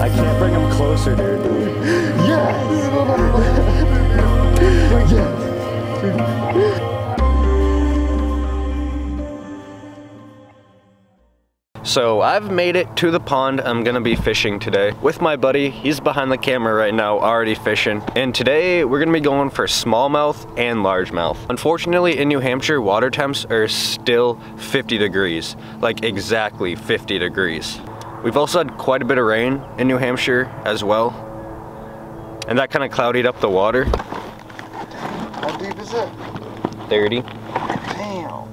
I can't bring him closer, dude. Yeah! So I've made it to the pond I'm gonna be fishing today with my buddy. He's behind the camera right now already fishing. And today we're gonna be going for smallmouth and largemouth. Unfortunately in New Hampshire, water temps are still 50 degrees. Like exactly 50 degrees. We've also had quite a bit of rain in New Hampshire as well. And that kind of clouded up the water. How deep is it? 30. Damn.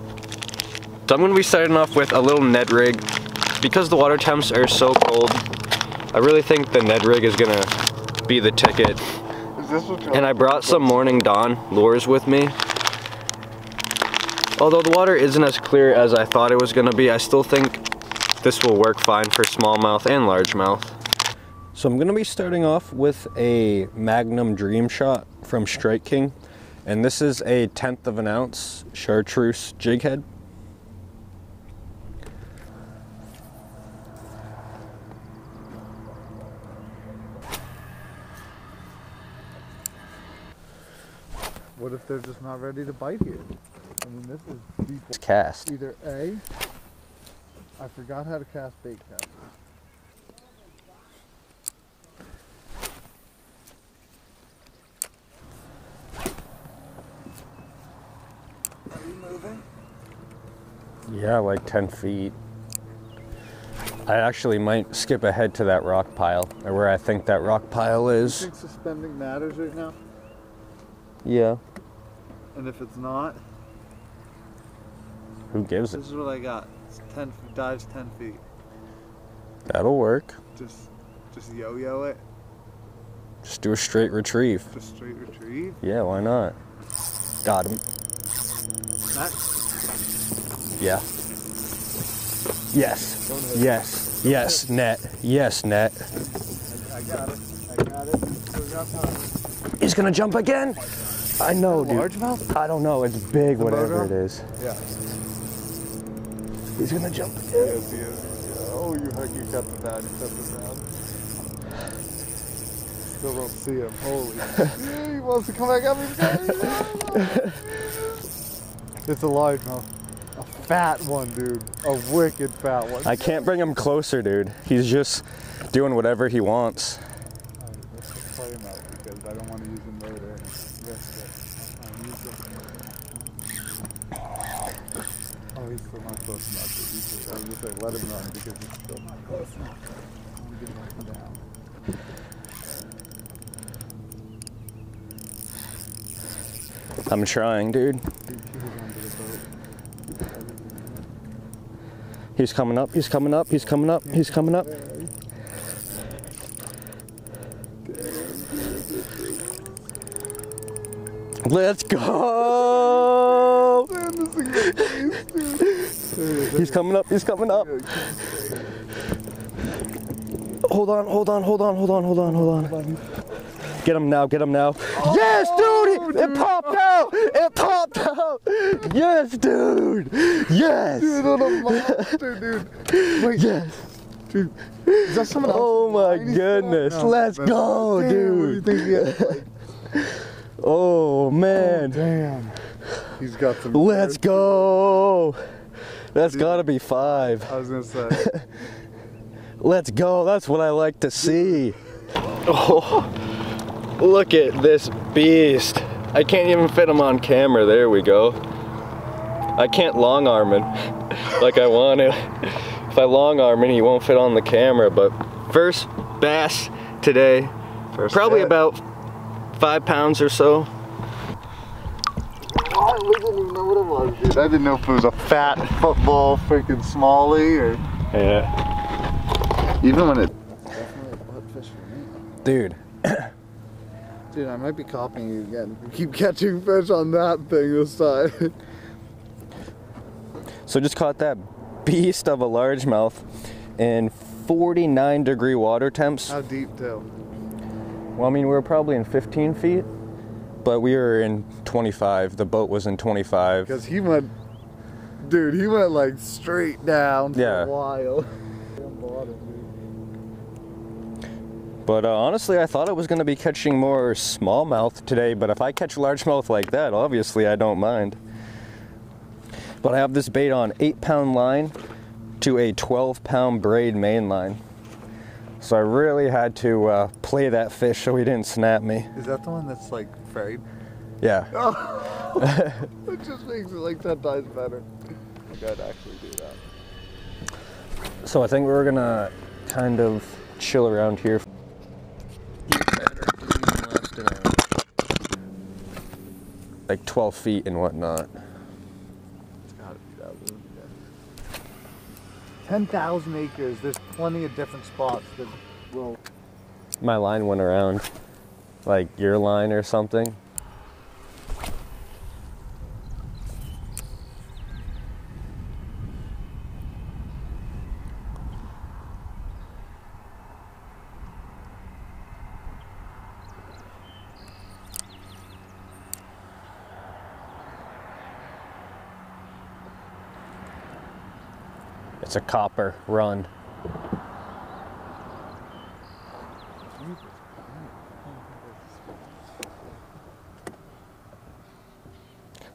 So I'm gonna be starting off with a little Ned Rig. Because the water temps are so cold, I really think the Ned Rig is gonna be the ticket. Is this what you're... And I brought some Morning Dawn lures with me. Although the water isn't as clear as I thought it was gonna be, I still think this will work fine for smallmouth and largemouth. So I'm gonna be starting off with a Magnum Dream Shot from Strike King. And this is a 1/10 of an ounce chartreuse jig head. What if they're just not ready to bite here? I mean, this is people cast. Either A, I forgot how to cast bait cast. Are you moving? Yeah, like 10 feet. I actually might skip ahead to that rock pile, or where I think that rock pile is. You think suspending matters right now? Yeah. And if it's not? Who gives it? This is what I got. It's 10, dives 10 feet. That'll work. Just yo-yo it. Just do a straight retrieve. Just straight retrieve? Yeah, why not? Got him. Nice. Yeah. Yes. Yes. Yes, net. Yes, net. I got it. I got it. Still got time. He's gonna jump again? I know, dude. Largemouth? I don't know. It's big, whatever it is. Yeah. He's gonna jump again. Oh, you cut the down, you cut the down. Still don't see him, holy. Yeah, he wants to come back up. It's a largemouth. A fat one, dude. A wicked fat one. I can't bring him closer, dude. He's just doing whatever he wants. All right, let's just play him out because I don't want to use him later. Oh, he's still not close enough. I was just like, let him run because he's still not close enough. I'm getting him down. I'm trying, dude. He's coming up, he's coming up, he's coming up, he's coming up. Let's go! He's coming up, he's coming up. Hold on, hold on, hold on, hold on, hold on, hold on. Get him now, get him now. Oh, yes, dude! It popped out! It popped out! Yes, dude! Yes! Dude, what a monster, dude. Wait. Yes. Dude, is that someone else? Oh my goodness, let's go, dude. What do you think he has? Oh man, oh, damn, he's got some. Let's go. That's dude, gotta be 5. I was gonna say. Let's go. That's what I like to see. Oh, look at this beast. I can't even fit him on camera. There we go. I can't long arm him like I want to. If I long arm him, he won't fit on the camera. But first bass today. First probably hit. About 5 pounds or so. I didn't even know what it was, dude. I didn't know if it was a fat football freaking smallie or... Yeah. Even when it... Definitely a butt fish for me. Dude. Dude, I might be copying you again. We keep catching fish on that thing this time. So just caught that beast of a largemouth in 49 degree water temps. How deep, though? Well, I mean, we were probably in 15 feet. But we were in 25. The boat was in 25. Because he went, dude, he went like straight down for a while. But honestly, I thought I was going to be catching more smallmouth today, but if I catch largemouth like that, obviously I don't mind. But I have this bait on 8-pound line to a 12-pound braid main line. So I really had to play that fish so he didn't snap me. Is that the one that's like frayed? Yeah. Oh. It just makes it like 10 times better. I could actually do that. So I think we're gonna kind of chill around here. Like 12 feet and whatnot. It's gotta be that one. 10,000 acres, there's plenty of different spots that will... My line went around, like your line or something. It's a copper run.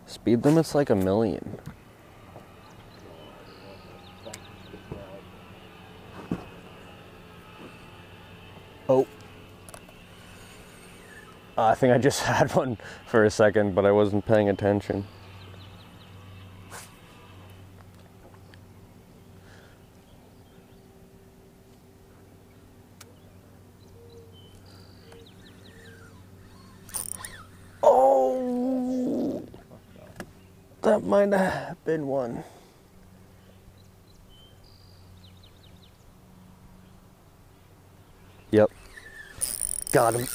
Speed limit's like 1 million. Oh. I think I just had one for a second, but I wasn't paying attention. That might have been one. Yep. Got him.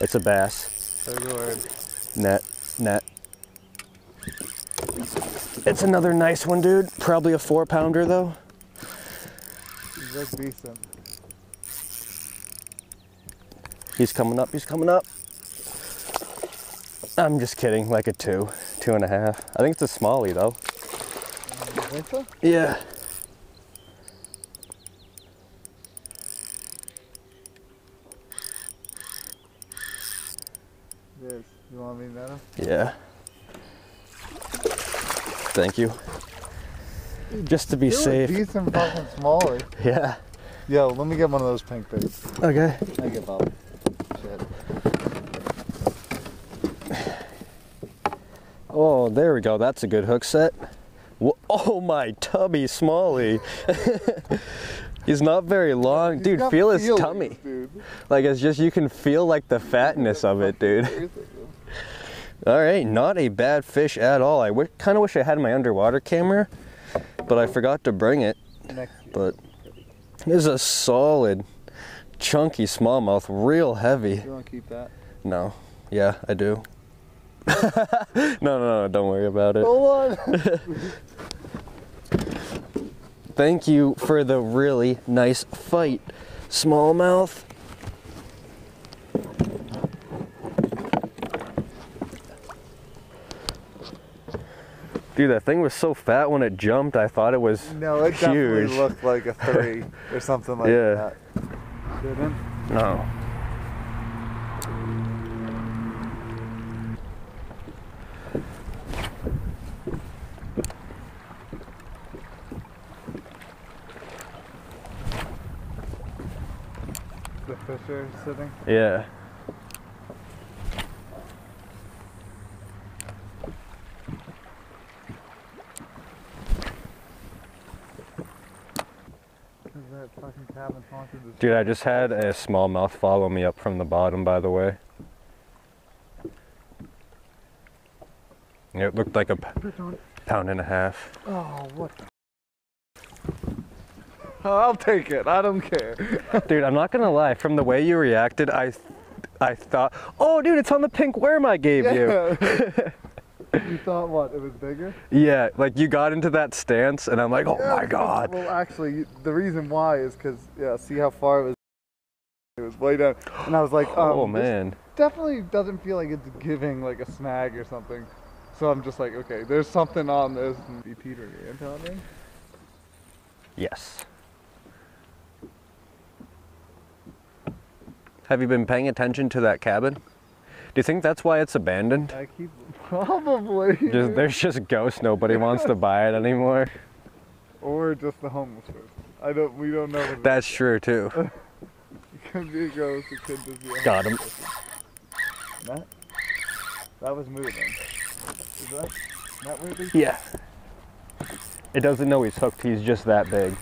It's a bass. Oh, Lord. Net, net. It's another nice one, dude. Probably a 4-pounder, though. That's decent. He's coming up, he's coming up. I'm just kidding, like a 2, 2.5. I think it's a smallie though. You think so? Yeah. Yes. You want me better? Yeah. Thank you. Just to be safe. A decent fucking smallie. Yeah. Yo, let me get one of those pink baits. Okay. I give up. Oh, there we go. That's a good hook set. Whoa. Oh, my tubby smallie. He's not very long. Dude, feel his tummy. Dude. Like, it's just, you can feel like the fatness of it, dude. All right, not a bad fish at all. I kind of wish I had my underwater camera, but I forgot to bring it. But there's a solid, chunky smallmouth, real heavy. You want to keep that? No. Yeah, I do. No, don't worry about it. Hold on. Thank you for the really nice fight, smallmouth. Dude, that thing was so fat when it jumped, I thought it was huge. No, it definitely looked like a 3 or something like that. Didn't? No. Sitting. Yeah. Dude, I just had a smallmouth follow me up from the bottom, by the way. It looked like a 1.5 pounds. Oh, what the? I'll take it. I don't care. Dude, I'm not going to lie. From the way you reacted, I thought, oh, dude, it's on the pink worm I gave you. You thought what? It was bigger? Yeah, like you got into that stance, and I'm like, oh, my God. Well, actually, the reason why is because, see how far it was. It was way down, and I was like, "Oh man, definitely doesn't feel like it's giving like a snag or something." So I'm just like, "Okay, there's something on this." Be teetering, you know what I mean? Yes. Have you been paying attention to that cabin? Do you think that's why it's abandoned? I keep probably. Just, there's just ghosts. Nobody wants to buy it anymore. Or just the homeless person. I don't. We don't know. That's true too. Be a ghost, it could just be a got him. That was moving. Is that not weirdly? Yeah. It doesn't know he's hooked, he's just that big.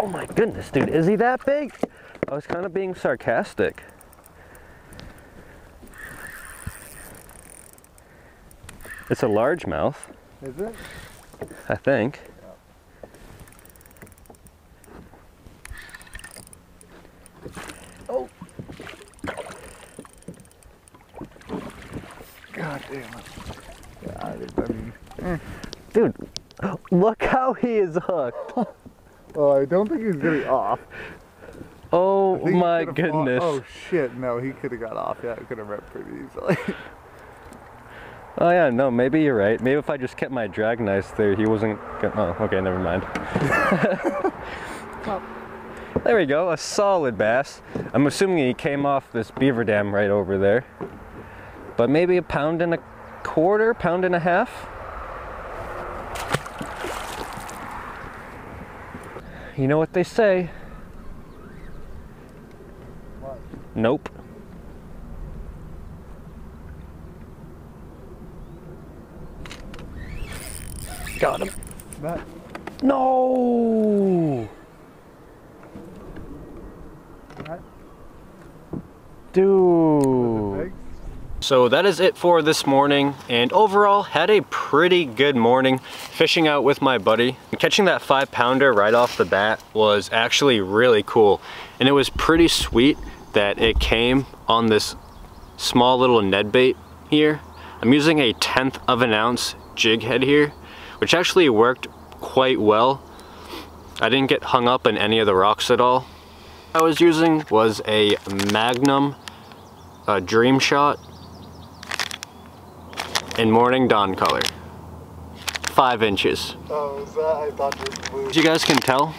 Oh my goodness, dude, is he that big? I was kind of being sarcastic. It's a largemouth. Is it? I think. Yeah. Oh! God damn it. God, I mean, dude, look how he is hooked. Well, I don't think he's getting off. Oh my goodness. Oh shit, no, he could have got off. Yeah, it could have ripped pretty easily. Oh yeah, no, maybe you're right. Maybe if I just kept my drag nice there, he wasn't gonna... Oh, okay, never mind. There we go, a solid bass. I'm assuming he came off this beaver dam right over there. But maybe a pound and a quarter, pound and a half? You know what they say? What? Nope. Got him. Matt. No! Matt. Dude. So that is it for this morning, and overall had a pretty good morning fishing out with my buddy. Catching that 5-pounder right off the bat was actually really cool, and it was pretty sweet that it came on this small little Ned bait here. I'm using a 1/10 of an ounce jig head here, which actually worked quite well. I didn't get hung up in any of the rocks at all. I was using was a Magnum Dream Shot in Morning Dawn color, 5 inches. Oh, is that? I thought it was blue. As you guys can tell,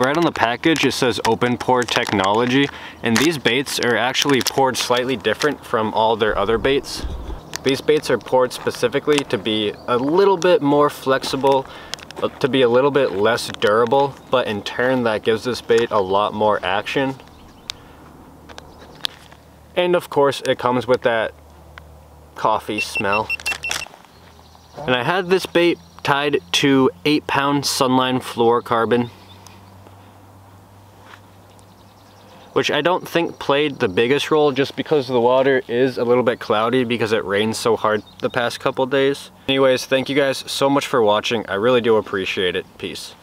right on the package it says open pour technology, and these baits are actually poured slightly different from all their other baits. These baits are poured specifically to be a little bit more flexible, to be a little bit less durable, but in turn that gives this bait a lot more action. And of course it comes with that coffee smell. And I had this bait tied to 8-pound Sunline fluorocarbon, which I don't think played the biggest role just because the water is a little bit cloudy because it rained so hard the past couple days. Anyways, thank you guys so much for watching. I really do appreciate it. Peace.